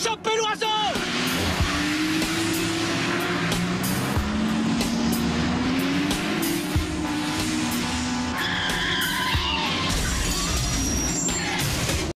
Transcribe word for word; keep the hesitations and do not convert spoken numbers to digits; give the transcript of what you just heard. Chopez l'oiseau!